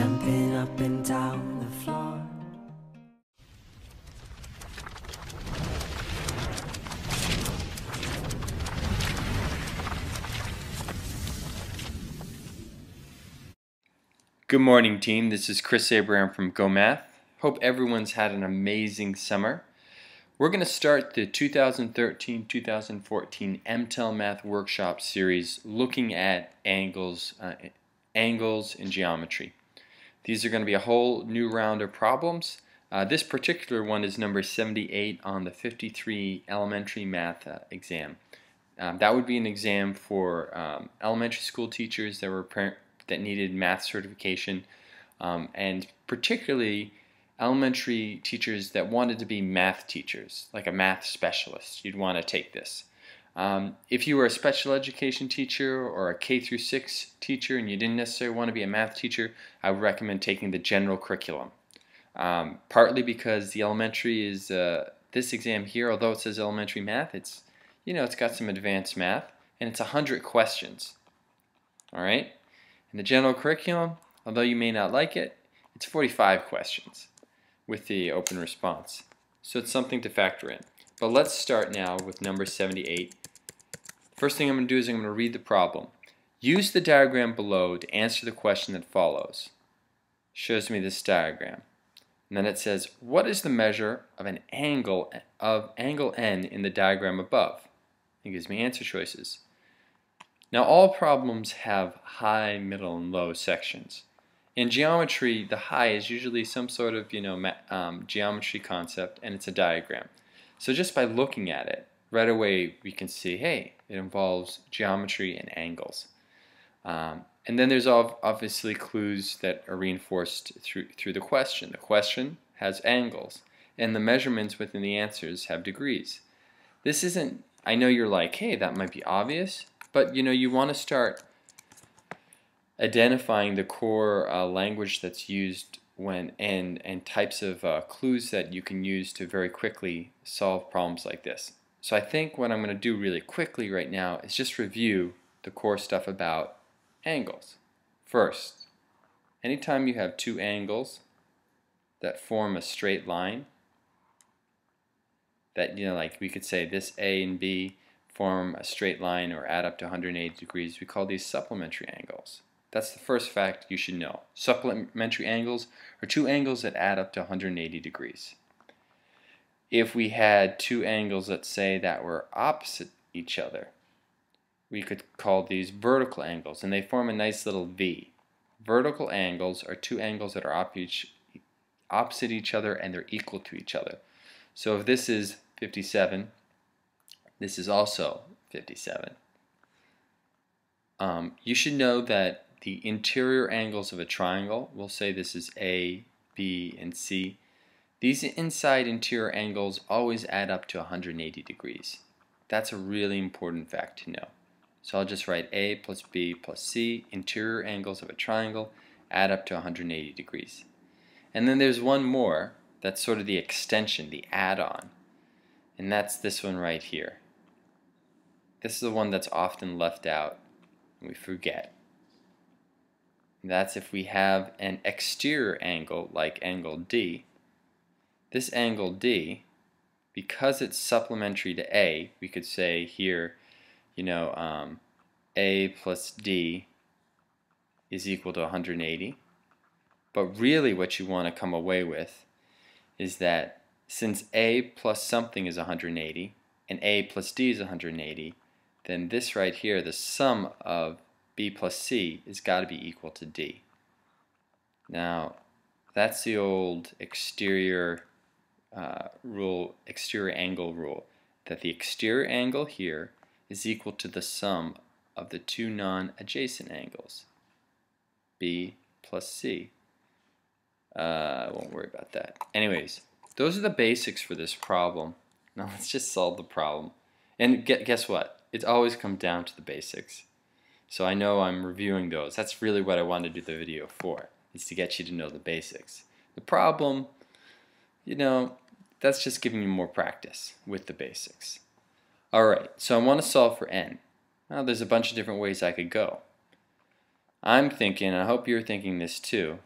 jumping up and down the floor. Good morning, team. This is Chris Abraham from GoMath. Hope everyone's had an amazing summer. We're going to start the 2013-2014 MTEL Math Workshop series looking at angles and geometry. These are going to be a whole new round of problems. This particular one is number 78 on the 53 elementary math exam. That would be an exam for elementary school teachers that needed math certification, and particularly elementary teachers that wanted to be math teachers, like a math specialist. You'd want to take this. If you were a special education teacher or a K-6 teacher and you didn't necessarily want to be a math teacher, I would recommend taking the general curriculum. Partly because the elementary is, this exam here, although it says elementary math, it's, you know, it's got some advanced math, and it's 100 questions. All right? And the general curriculum, although you may not like it, it's 45 questions with the open response. So it's something to factor in. But let's start now with number 78. First thing I'm going to do is I'm going to read the problem. Use the diagram below to answer the question that follows. Shows me this diagram. And then it says, what is the measure of an angle n in the diagram above? It gives me answer choices. Now all problems have high, middle, and low sections. In geometry, the high is usually some sort of, you know, geometry concept, and it's a diagram. So just by looking at it, right away we can see, hey, it involves geometry and angles. And then there's obviously clues that are reinforced through the question. The question has angles, and the measurements within the answers have degrees. This isn't, I know you're like, hey, that might be obvious, but, you know, you want to start identifying the core language that's used when and types of clues that you can use to very quickly solve problems like this. So I think what I'm going to do really quickly right now is just review the core stuff about angles. First, anytime you have two angles that form a straight line, that, you know, like we could say this A and B form a straight line or add up to 180 degrees, we call these supplementary angles. That's the first fact you should know. Supplementary angles are two angles that add up to 180 degrees. If we had two angles, let's say, that were opposite each other, we could call these vertical angles, and they form a nice little V. Vertical angles are two angles that are opposite each other and they're equal to each other. So if this is 57, this is also 57. You should know that the interior angles of a triangle, we'll say this is A, B, and C, these inside interior angles always add up to 180 degrees. That's a really important fact to know. So I'll just write A plus B plus C, interior angles of a triangle add up to 180 degrees. And then there's one more that's sort of the extension, the add-on, and that's this one right here. This is the one that's often left out and we forget. That's if we have an exterior angle like angle D. This angle D, because it's supplementary to A, we could say here, you know, A plus D is equal to 180. But really what you want to come away with is that since A plus something is 180 and A plus D is 180, then this right here, the sum of B plus C, has got to be equal to D. Now, that's the old exterior rule, exterior angle rule, that the exterior angle here is equal to the sum of the two non-adjacent angles, B plus C. I won't worry about that. Anyways, those are the basics for this problem. Now let's just solve the problem. And guess what? It always comes down to the basics. So I know I'm reviewing those. That's really what I wanted to do the video for, is to get you to know the basics. The problem, you know, that's just giving you more practice with the basics. Alright, so I want to solve for n. Now there's a bunch of different ways I could go. I'm thinking, I hope you're thinking this too,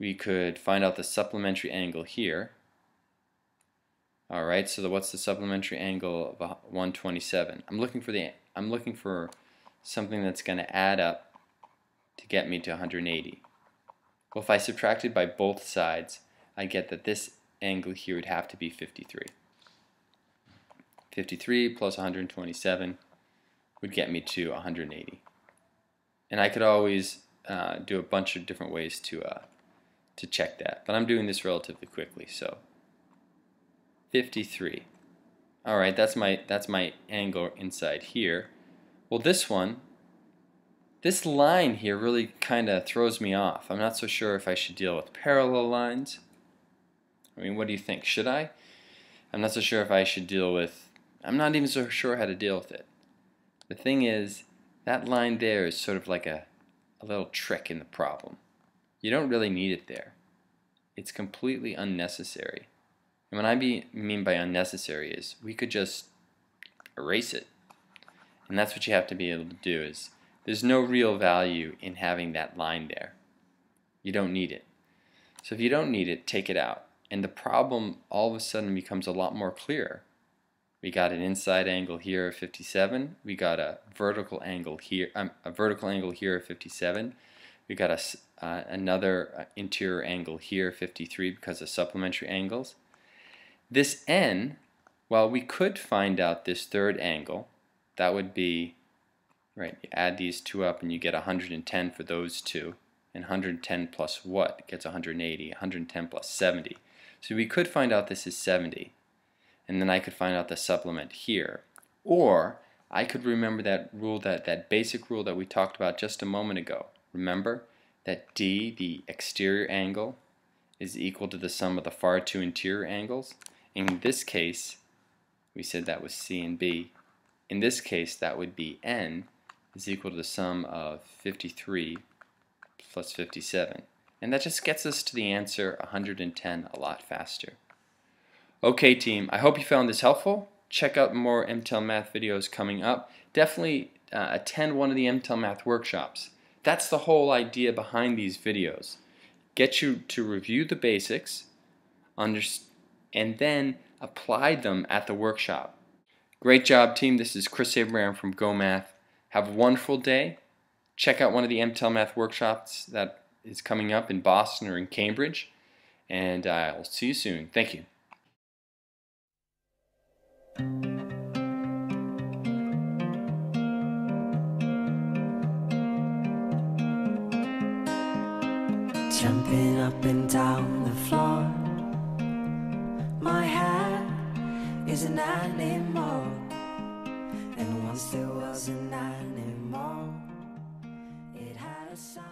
we could find out the supplementary angle here. Alright, so what's the supplementary angle of 127? I'm looking for something that's going to add up to get me to 180. Well, if I subtracted by both sides, I get that this angle here would have to be 53. 53 plus 127 would get me to 180. And I could always do a bunch of different ways to check that. But I'm doing this relatively quickly, so 53. Alright, that's my angle inside here. Well, this line here really kinda throws me off. I'm not so sure if I should deal with parallel lines. I mean, what do you think? Should I? I'm not so sure if I should deal with... I'm not even so sure how to deal with it. The thing is, that line there is sort of like a little trick in the problem. You don't really need it there. It's completely unnecessary. And what I mean by unnecessary is we could just erase it. And that's what you have to be able to do is there's no real value in having that line there. You don't need it. So if you don't need it, take it out. And the problem all of a sudden becomes a lot more clear. We got an inside angle here of 57. We got a vertical angle here. Of 57. We got another interior angle here, 53, because of supplementary angles. This n, well, we could find out this third angle. That would be right. You add these two up, and you get 110 for those two. And 110 plus what gets 180. 110 plus 70. So we could find out this is 70. And then I could find out the supplement here. Or I could remember that rule, that basic rule that we talked about just a moment ago. Remember that D, the exterior angle, is equal to the sum of the far two interior angles. In this case, we said that was C and B. In this case, that would be N is equal to the sum of 53 plus 57. And that just gets us to the answer 110 a lot faster. Okay team, I hope you found this helpful. Check out more MTEL math videos coming up. Definitely attend one of the MTEL math workshops. That's the whole idea behind these videos. Get you to review the basics and then apply them at the workshop. Great job team, this is Chris Abraham from GoMath. Have a wonderful day. Check out one of the MTEL math workshops that is coming up in Boston or in Cambridge. And I'll see you soon. Thank you. Jumping up and down the floor, my hat is an animal, and once there was an animal, it had a sound.